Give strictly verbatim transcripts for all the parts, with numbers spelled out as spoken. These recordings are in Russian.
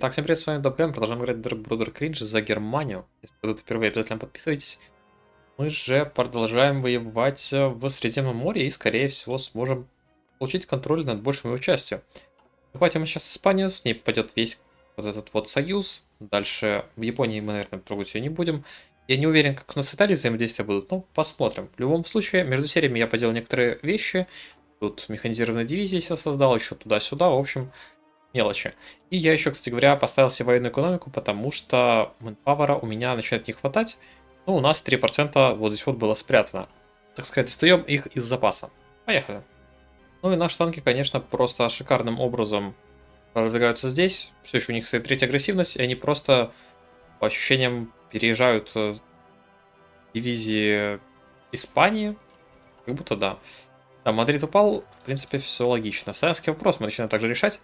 Итак, всем привет, с вами Добгай, продолжаем играть Der Bruderkrieg за Германию. Если вы тут впервые, обязательно подписывайтесь. Мы же продолжаем воевать в Средиземном море и, скорее всего, сможем получить контроль над большим его частью. Захватим сейчас Испанию, с ней пойдет весь вот этот вот союз. Дальше в Японии мы, наверное, трогать ее не будем. Я не уверен, как у нас с Италией взаимодействия будут, но посмотрим. В любом случае, между сериями я поделал некоторые вещи. Тут механизированные дивизии я создал, еще туда-сюда, в общем... мелочи. И я еще, кстати говоря, поставил себе военную экономику, потому что манпавера у меня начинает не хватать. Ну, у нас три процента вот здесь вот было спрятано. Так сказать, достаем их из запаса. Поехали. Ну и наши танки, конечно, просто шикарным образом продвигаются здесь. Все еще у них стоит третья агрессивность, и они просто, по ощущениям, переезжают дивизии Испании. Как будто да. А Мадрид упал, в принципе, все логично. Славянский вопрос мы начинаем также решать.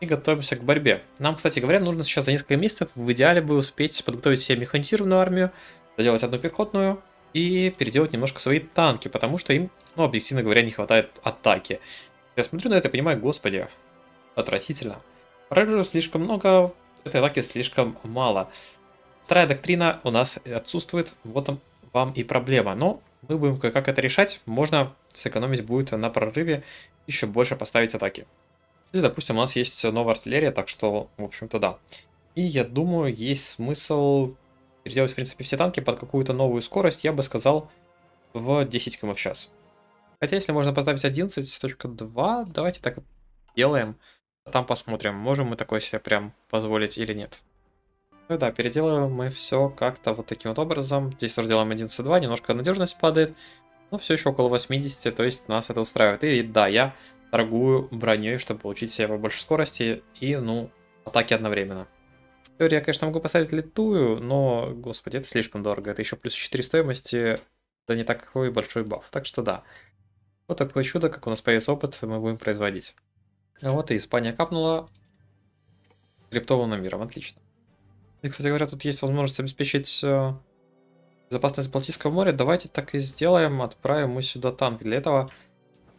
И готовимся к борьбе. Нам, кстати говоря, нужно сейчас за несколько месяцев в идеале бы успеть подготовить себе механизированную армию, доделать одну пехотную и переделать немножко свои танки, потому что им, ну, объективно говоря, не хватает атаки. Я смотрю на это и понимаю, господи, отвратительно. Прорывов слишком много, этой атаки слишком мало. Вторая доктрина у нас отсутствует, вот вам и проблема. Но мы будем как это решать, можно сэкономить будет на прорыве, еще больше поставить атаки. Или, допустим, у нас есть новая артиллерия, так что, в общем-то, да. И я думаю, есть смысл переделать, в принципе, все танки под какую-то новую скорость, я бы сказал, в десять километров в час. Хотя, если можно поставить одиннадцать точка два, давайте так делаем. А там посмотрим, можем мы такое себе прям позволить или нет. Ну да, переделываем мы все как-то вот таким вот образом. Здесь тоже делаем одиннадцать точка два, немножко надежность падает. Но все еще около восьмидесяти, то есть нас это устраивает. И да, я... торгую броней, чтобы получить себе побольше скорости и, ну, атаки одновременно. В теории я, конечно, могу поставить литую, но, господи, это слишком дорого. Это еще плюс четыре стоимости, да не такой большой баф. Так что да, вот такое чудо, как у нас появится опыт, мы будем производить. А вот и Испания капнула криптованным миром, отлично. И, кстати говоря, тут есть возможность обеспечить безопасность Балтийского моря. Давайте так и сделаем, отправим мы сюда танк. Для этого...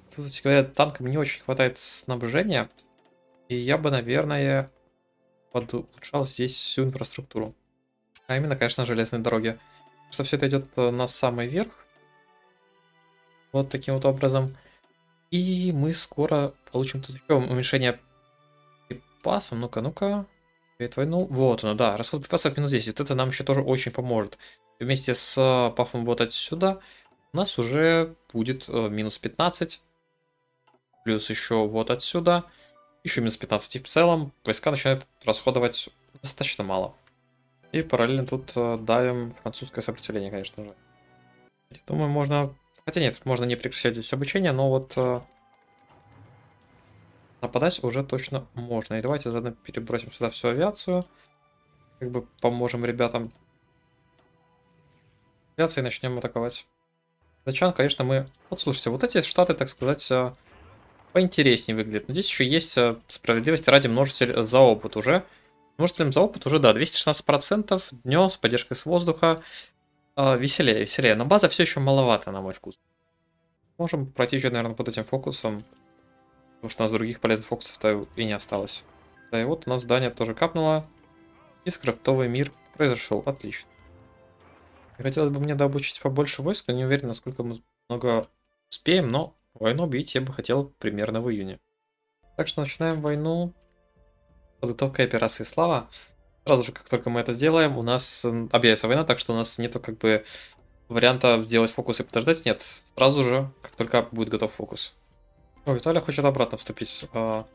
тут, кстати говоря, танкам не очень хватает снабжения, и я бы, наверное, улучшал здесь всю инфраструктуру. А именно, конечно, железные дороги. Потому что все это идет на самый верх. Вот таким вот образом. И мы скоро получим тут еще уменьшение припасов. Ну-ка, ну-ка. Перед войну. Вот оно, да. Расход припасов минус десять. Вот это нам еще тоже очень поможет. Вместе с пафом вот отсюда у нас уже будет минус пятнадцать. Плюс еще вот отсюда. Еще минус пятнадцать. И в целом войска начинают расходовать достаточно мало. И параллельно тут давим французское сопротивление, конечно же. Я думаю, можно... хотя нет, можно не прекращать здесь обучение, но вот... нападать уже точно можно. И давайте заодно перебросим сюда всю авиацию. Как бы поможем ребятам. Авиацией начнем атаковать. Сначала, конечно, мы... вот слушайте, вот эти штаты, так сказать... поинтереснее выглядит. Но здесь еще есть справедливости ради множитель за опыт уже. Множителем за опыт уже, да, двести шестнадцать процентов. Днем с поддержкой с воздуха. Э, веселее, веселее. Но база все еще маловато, на мой вкус. Можем пройти еще, наверное, под этим фокусом. Потому что у нас других полезных фокусов-то и не осталось. Да, и вот у нас здание тоже капнуло. И скрафтовый мир произошел. Отлично. Хотелось бы мне дообучить побольше войск, но не уверен, насколько мы много успеем, но... войну бить я бы хотел примерно в июне. Так что начинаем войну. Подготовка операции «Слава». Сразу же, как только мы это сделаем, у нас объявится война, так что у нас нету как бы варианта делать фокус и подождать. Нет, сразу же, как только будет готов фокус. О, Виталия хочет обратно вступить. А...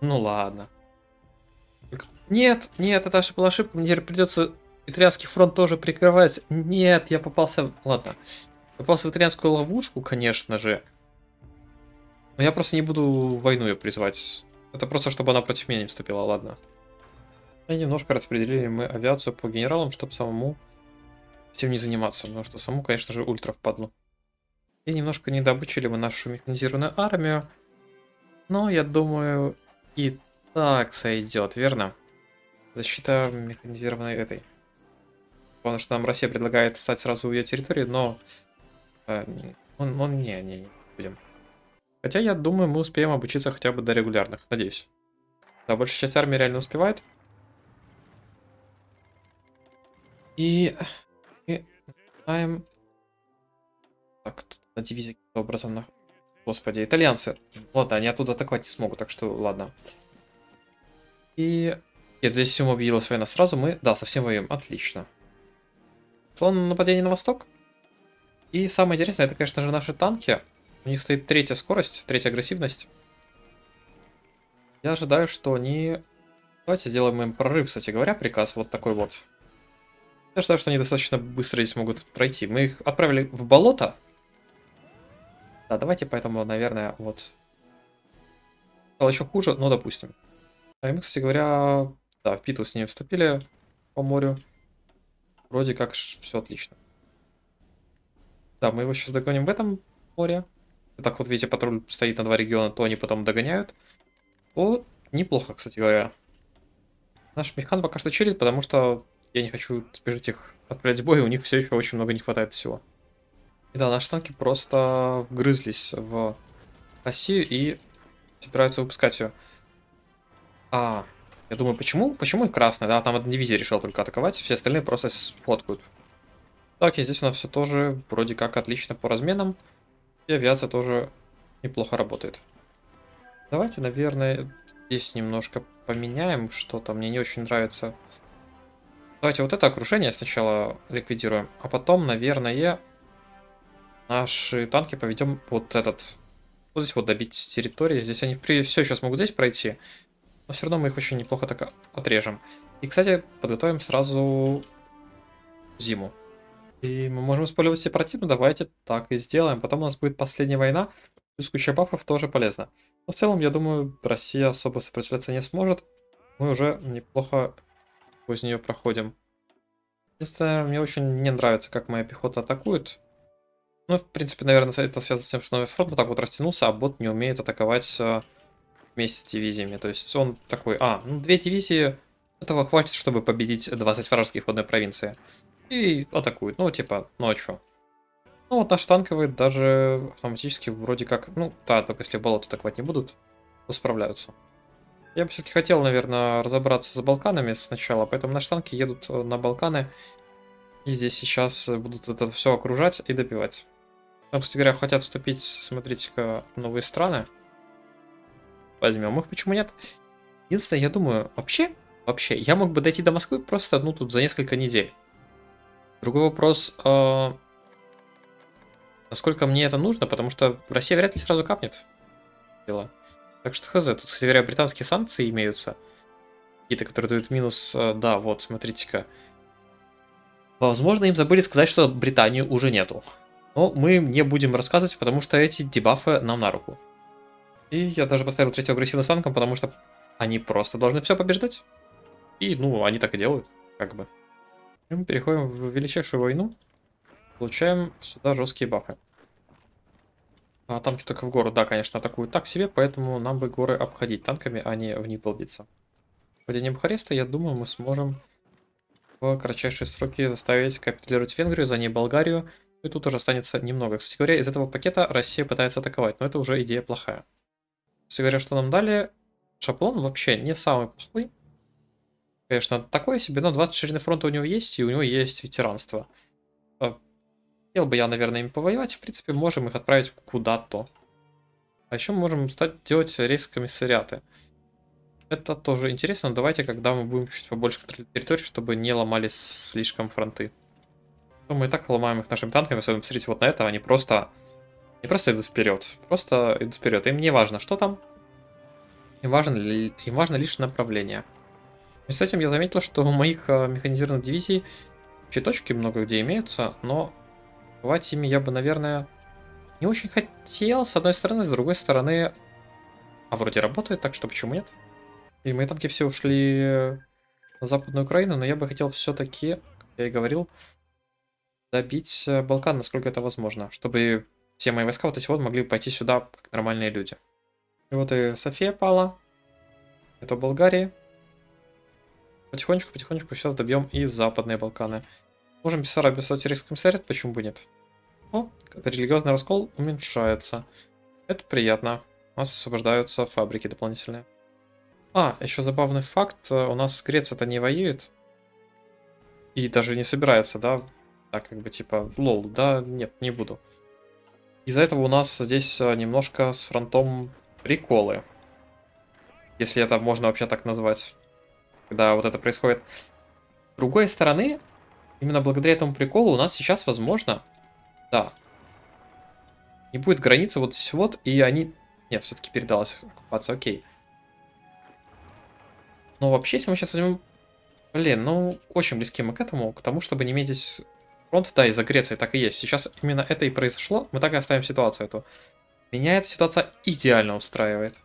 ну ладно. Нет, нет, это была ошибка. Мне теперь придется итальянский фронт тоже прикрывать. Нет, я попался... ладно. Попался в итальянскую ловушку, конечно же. Но я просто не буду войну ее призвать. Это просто, чтобы она против меня не вступила, ладно. И немножко распределили мы авиацию по генералам, чтобы самому этим не заниматься. Потому что саму, конечно же, ультра впадло. И немножко недобучили мы нашу механизированную армию. Но, я думаю, и так сойдет, верно? Защита механизированной этой. Потому что нам Россия предлагает стать сразу в ее территории, но... э, он, он не, не, не будем. Хотя, я думаю, мы успеем обучиться хотя бы до регулярных, надеюсь. Да, большая часть армии реально успевает. И... и... знаем... Так, тут на дивизии каким-то образом находится. Господи, итальянцы. Ладно, они оттуда атаковать не смогут, так что ладно. И... Нет, здесь всем объявилась война сразу, мы... Да, совсем воюем. Отлично. План нападения на восток. И самое интересное, это, конечно же, наши танки. У них стоит третья скорость, третья агрессивность. Я ожидаю, что они... Давайте сделаем им прорыв, кстати говоря, приказ вот такой вот. Я ожидаю, что они достаточно быстро здесь могут пройти. Мы их отправили в болото. Да, давайте поэтому, наверное, вот... Стало еще хуже, но допустим. А мы, кстати говоря, да, в битву с ней вступили по морю. Вроде как все отлично. Да, мы его сейчас догоним в этом море. Так вот, видите, патруль стоит на два региона, то они потом догоняют. О, неплохо, кстати говоря. Наш механ пока что чилит, потому что я не хочу спешить их отправлять в бой, у них все еще очень много не хватает всего. И да, наши танки просто вгрызлись в Россию и собираются выпускать ее. А, я думаю, почему? Почему и красная? Да, там одна дивизия решила только атаковать, все остальные просто сфоткают. Так, и здесь у нас все тоже вроде как отлично по разменам. И авиация тоже неплохо работает. Давайте, наверное, здесь немножко поменяем что-то. Мне не очень нравится. Давайте вот это окружение сначала ликвидируем. А потом, наверное, наши танки поведем вот этот. Вот здесь вот добить с территории. Здесь они все еще смогут здесь пройти. Но все равно мы их очень неплохо так отрежем. И, кстати, подготовим сразу зиму. И мы можем использовать сепаратив, но давайте так и сделаем. Потом у нас будет последняя война, плюс куча бафов тоже полезно. Но в целом, я думаю, Россия особо сопротивляться не сможет. Мы уже неплохо сквозь нее проходим. Единственное, мне очень не нравится, как моя пехота атакует. Ну, в принципе, наверное, это связано с тем, что новый фронт вот так вот растянулся, а бот не умеет атаковать вместе с дивизиями. То есть он такой, а, ну две дивизии, этого хватит, чтобы победить двадцать вражеских в одной провинции. И атакуют, ну типа, ну а чё? Ну вот наши танковые даже автоматически вроде как, ну да, только если болото атаковать не будут, то справляются. Я бы все-таки хотел, наверное, разобраться с Балканами сначала, поэтому наши танки едут на Балканы. И здесь сейчас будут это все окружать и добивать. Там, кстати говоря, хотят вступить, смотрите-ка, новые страны. Возьмем их, почему нет? Единственное, я думаю, вообще, вообще, я мог бы дойти до Москвы просто одну тут за несколько недель. Другой вопрос, э, насколько мне это нужно, потому что Россия вряд ли сразу капнет дело. Так что хз, тут, кстати говоря, британские санкции имеются, какие-то, которые дают минус, э, да, вот, смотрите-ка. Возможно, им забыли сказать, что Британию уже нету. Но мы им не будем рассказывать, потому что эти дебафы нам на руку. И я даже поставил третью агрессивность танком, потому что они просто должны все побеждать. И, ну, они так и делают, как бы. И мы переходим в величайшую войну. Получаем сюда жесткие бафы. А танки только в гору, да, конечно, атакуют так себе, поэтому нам бы горы обходить танками, а не в них долбиться. Падение Бухареста, я думаю, мы сможем в кратчайшие сроки заставить капитулировать Венгрию, за ней Болгарию. И тут уже останется немного. Кстати говоря, из этого пакета Россия пытается атаковать, но это уже идея плохая. Кстати говоря, что нам дали? Шаблон вообще не самый плохой. Конечно, такое себе, но двадцать ширины фронта у него есть, и у него есть ветеранство. Хотел бы я, наверное, им повоевать. В принципе, можем их отправить куда-то. А еще мы можем стать делать рейс-комиссариаты. Это тоже интересно. Но давайте, когда мы будем чуть побольше территории, чтобы не ломались слишком фронты. Но мы и так ломаем их нашими танками. Особенно, посмотрите, вот на это они просто... Не просто идут вперед. Просто идут вперед. Им не важно, что там. Им важно, ли... Им важно лишь направление. И с этим я заметил, что у моих механизированных дивизий щиточки много где имеются, но бывать ими я бы, наверное, не очень хотел, с одной стороны, с другой стороны, а вроде работает, так что почему нет? И мои танки все ушли на Западную Украину, но я бы хотел все-таки, как я и говорил, добить Балкан, насколько это возможно, чтобы все мои войска вот эти вот могли пойти сюда, как нормальные люди. И вот и София пала, это Болгария. Потихонечку, потихонечку сейчас добьем и Западные Балканы. Можем Бессарабию стать рейс-комиссариат, почему бы нет? О, религиозный раскол уменьшается. Это приятно. У нас освобождаются фабрики дополнительные. А, еще забавный факт. У нас Греция-то не воюет. И даже не собирается, да? Так, как бы, типа, лол, да, нет, не буду. Из-за этого у нас здесь немножко с фронтом приколы. Если это можно вообще так назвать. Когда вот это происходит. С другой стороны, именно благодаря этому приколу у нас сейчас, возможно, да, не будет границы вот здесь вот, и они... Нет, все-таки передалось оккупация, окей. Но вообще, если мы сейчас возьмем... Блин, ну, очень близки мы к этому, к тому, чтобы не иметь здесь фронт, да, из-за Греции так и есть. Сейчас именно это и произошло, мы так и оставим ситуацию эту. Меня эта ситуация идеально устраивает.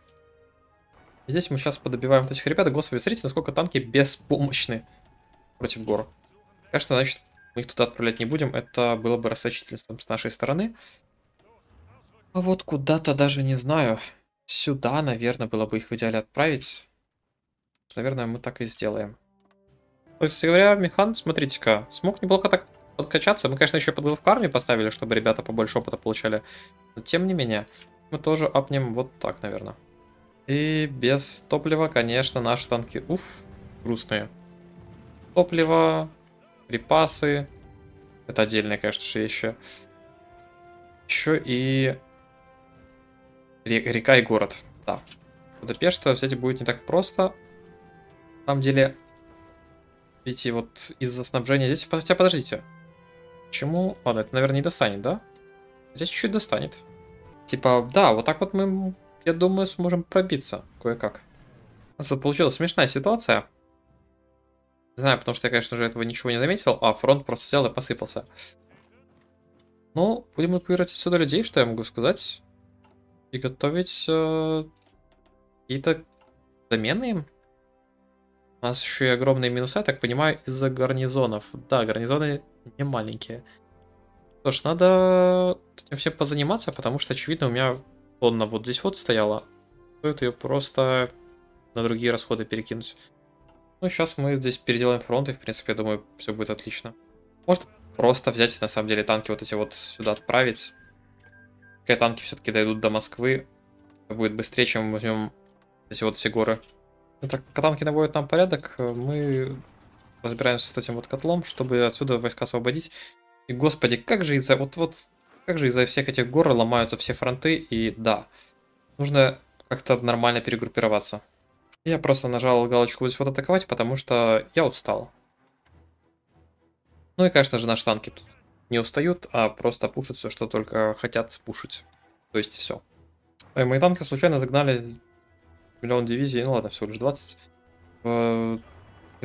И здесь мы сейчас подобиваем этих ребят, и, господи, смотрите, насколько танки беспомощны против гор. Конечно, значит, мы их туда отправлять не будем, это было бы расточительством с нашей стороны. А вот куда-то даже не знаю, сюда, наверное, было бы их в идеале отправить. Наверное, мы так и сделаем. То есть, говоря, Михан, смотрите-ка, смог неплохо так подкачаться. Мы, конечно, еще подглавку армии поставили, чтобы ребята побольше опыта получали. Но, тем не менее, мы тоже апнем вот так, наверное. И без топлива, конечно, наши танки, уф, грустные. Топливо, припасы. Это отдельные, конечно же, вещи. Еще и река и город, да. Будапешта взять будет не так просто. На самом деле... Видите, вот из-за снабжения здесь... Хотя, подождите. Почему? Ладно, это, наверное, не достанет, да? Здесь чуть-чуть достанет. Типа, да, вот так вот мы, я думаю, сможем пробиться кое-как. У нас получилась смешная ситуация. Не знаю, потому что я, конечно же, этого ничего не заметил, а фронт просто взял и посыпался. Ну, будем эвакуировать отсюда людей, что я могу сказать. И готовить э, какие-то замены им. У нас еще и огромные минуса, я так понимаю, из-за гарнизонов. Да, гарнизоны не маленькие. Что ж, надо этим всем позаниматься, потому что, очевидно, у меня тонна вот здесь вот стояла. Стоит ее просто на другие расходы перекинуть. Ну, сейчас мы здесь переделаем фронт, и, в принципе, я думаю, все будет отлично. Может, просто взять, на самом деле, танки вот эти вот сюда отправить. Какие танки все-таки дойдут до Москвы. Это будет быстрее, чем мы возьмем эти вот все горы. Ну, так, пока танки наводят нам порядок, мы разбираемся с этим вот котлом, чтобы отсюда войска освободить. И, господи, как же из-за вот, вот, как же из-за всех этих гор ломаются все фронты, и да, нужно как-то нормально перегруппироваться. Я просто нажал галочку здесь вот атаковать, потому что я устал. Ну и, конечно же, наши танки тут не устают, а просто пушат все, что только хотят спушить. То есть все. Ой, мои танки случайно догнали... Миллион дивизий, ну ладно, всего лишь двадцать в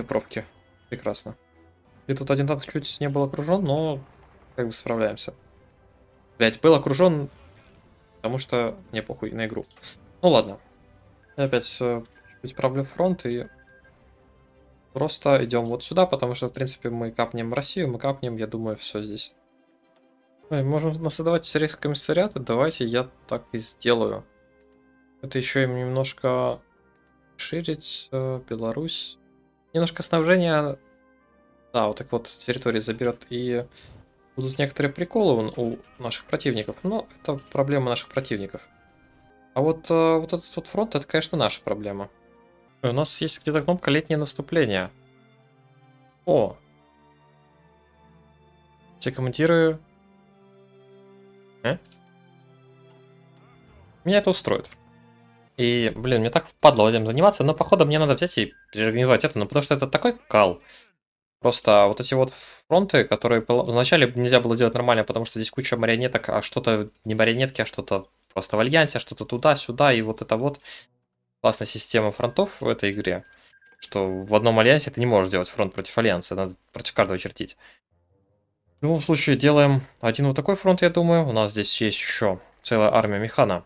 пробке. Прекрасно. И тут один танк чуть не был окружен, но как бы справляемся. Блять, был окружен, потому что мне похуй на игру. Ну ладно. Я опять чуть правлю фронт и просто идем вот сюда, потому что, в принципе, мы капнем Россию, мы капнем, я думаю, все здесь. Ой, можем создавать сирийский комиссариат, давайте я так и сделаю. Это еще им немножко ширить, Беларусь. Немножко снабжения, да, вот так вот территории заберет. И будут некоторые приколы у наших противников. Но это проблема наших противников. А вот, вот этот вот фронт, это, конечно, наша проблема. И у нас есть где-то кнопка летнее наступление. О! Все комментирую. Э? Меня это устроит. И, блин, мне так впадло этим заниматься, но, походу, мне надо взять и переорганизовать это, ну, потому что это такой кал. Просто вот эти вот фронты, которые вначале нельзя было делать нормально, потому что здесь куча марионеток, а что-то не марионетки, а что-то просто в альянсе, а что-то туда-сюда, и вот это вот классная система фронтов в этой игре, что в одном альянсе ты не можешь делать фронт против альянса, надо против каждого чертить. В любом случае, делаем один вот такой фронт, я думаю, у нас здесь есть еще целая армия Механа.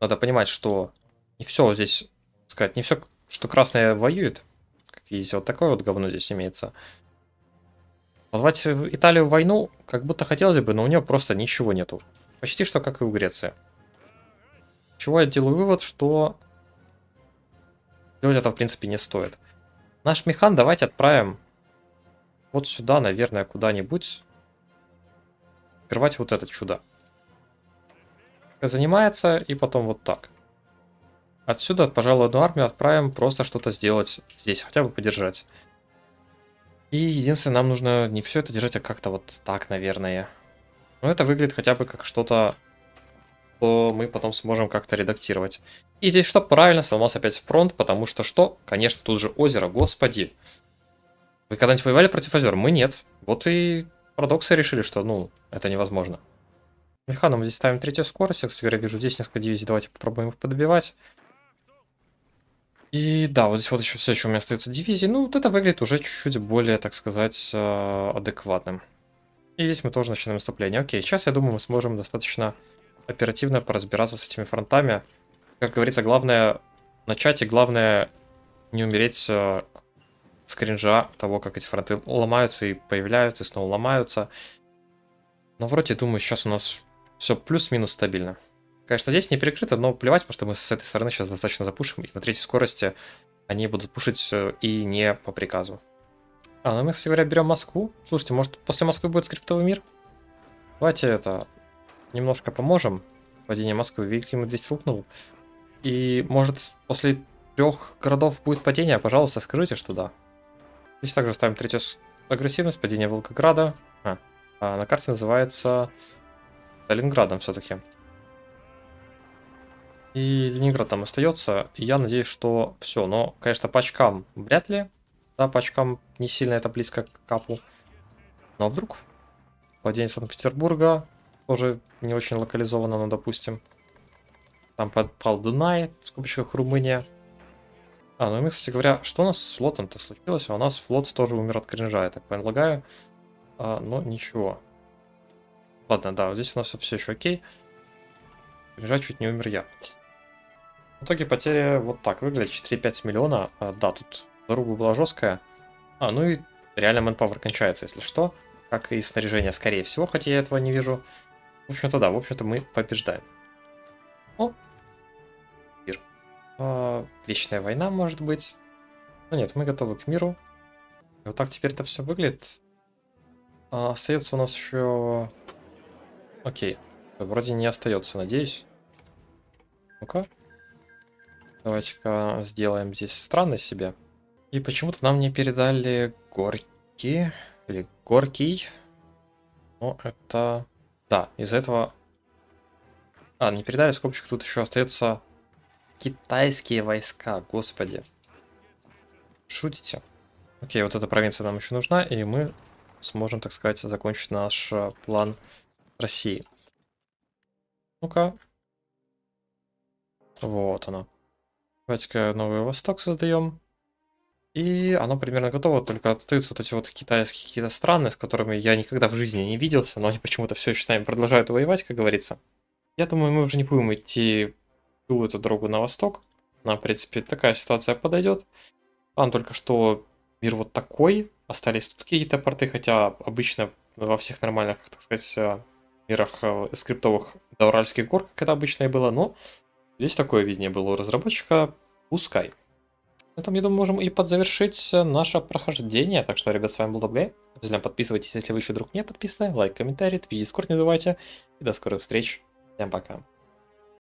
Надо понимать, что не все здесь, сказать, не все, что красное воюет. Как видите, вот такое вот говно здесь имеется. Позвать Италию в войну, как будто хотелось бы, но у нее просто ничего нету. Почти что как и у Греции. Чего я делаю вывод, что делать это в принципе не стоит. Наш Михан давайте отправим вот сюда, наверное, куда-нибудь. Открывать вот это чудо. Занимается и потом вот так. Отсюда, пожалуй, одну армию отправим просто что-то сделать здесь, хотя бы поддержать. И единственное, нам нужно не все это держать, а как-то вот так, наверное. Но это выглядит хотя бы как что-то, что мы потом сможем как-то редактировать. И здесь что правильно, сломался опять фронт, потому что что? Конечно, тут же озеро, господи. Вы когда-нибудь воевали против озер? Мы нет. Вот и парадоксы решили, что, ну, это невозможно. Механом здесь ставим третью скорость. Я, кстати, вижу здесь несколько дивизий, давайте попробуем их подбивать. И да, вот здесь вот еще все еще у меня остаются дивизии. Ну, вот это выглядит уже чуть-чуть более, так сказать, адекватным. И здесь мы тоже начинаем наступление. Окей, сейчас, я думаю, мы сможем достаточно оперативно поразбираться с этими фронтами. Как говорится, главное начать и главное не умереть с кринжа того, как эти фронты ломаются и появляются, и снова ломаются. Но вроде, думаю, сейчас у нас все плюс-минус стабильно. Конечно, здесь не перекрыто, но плевать, потому что мы с этой стороны сейчас достаточно запушим. И на третьей скорости они будут пушить и не по приказу. А, ну мы, кстати говоря, берем Москву. Слушайте, может, после Москвы будет скриптовый мир? Давайте это... немножко поможем. Падение Москвы. Великий медведь рухнул. И, может, после трех городов будет падение? Пожалуйста, скажите, что да. Здесь также ставим третью агрессивность. Падение Волгограда. А, а на карте называется Сталинградом все-таки. И Ленинград там остается. И я надеюсь, что все. Но, конечно, по очкам вряд ли. Да, по очкам не сильно это близко к капу. Но вдруг. Падение Санкт-Петербурга. Тоже не очень локализовано, но, допустим. Там подпал Дунай, в скобочках Румыния. А, ну и мы, кстати говоря, что у нас с флотом-то случилось? А у нас флот тоже умер от кринжа, я так полагаю. А, но ничего. Ладно, да, вот здесь у нас все еще окей. Кринжа чуть не умер я. В итоге потеря вот так выглядит. четыре и пять миллиона. А, да, тут дорога была жесткая. А, ну и реально мэнпауэр кончается, если что. Как и снаряжение, скорее всего, хотя я этого не вижу. В общем-то, да, в общем-то, мы побеждаем. О! Мир. А, вечная война, может быть. Но нет, мы готовы к миру. И вот так теперь это все выглядит. А, остается у нас еще... Окей. Вроде не остается, надеюсь. Ну-ка. Давайте-ка сделаем здесь страны себе. И почему-то нам не передали горки. Или горкий. Но это... Да, из-за этого... А, не передали скобочек, тут еще остается китайские войска, господи. Шутите? Окей, вот эта провинция нам еще нужна, и мы сможем, так сказать, закончить наш план России. Ну-ка. Вот она. Давайте-ка Новый Восток создаем. И оно примерно готово, только остаются вот эти вот китайские какие-то страны, с которыми я никогда в жизни не виделся, но они почему-то все еще с нами продолжают воевать, как говорится. Я думаю, мы уже не будем идти всю эту дорогу на восток. Нам, в принципе, такая ситуация подойдет. Там только что мир вот такой, остались тут какие-то порты, хотя обычно во всех нормальных, так сказать, мирах скриптовых до Уральских гор, как это обычно и было, но здесь такое видение было у разработчика, пускай. На этом, я думаю, можем и подзавершить наше прохождение. Так что, ребят, с вами был ДобGuy. Обязательно подписывайтесь, если вы еще вдруг не подписаны. Лайк, комментарий, твич, дискорд не забывайте. И до скорых встреч. Всем пока.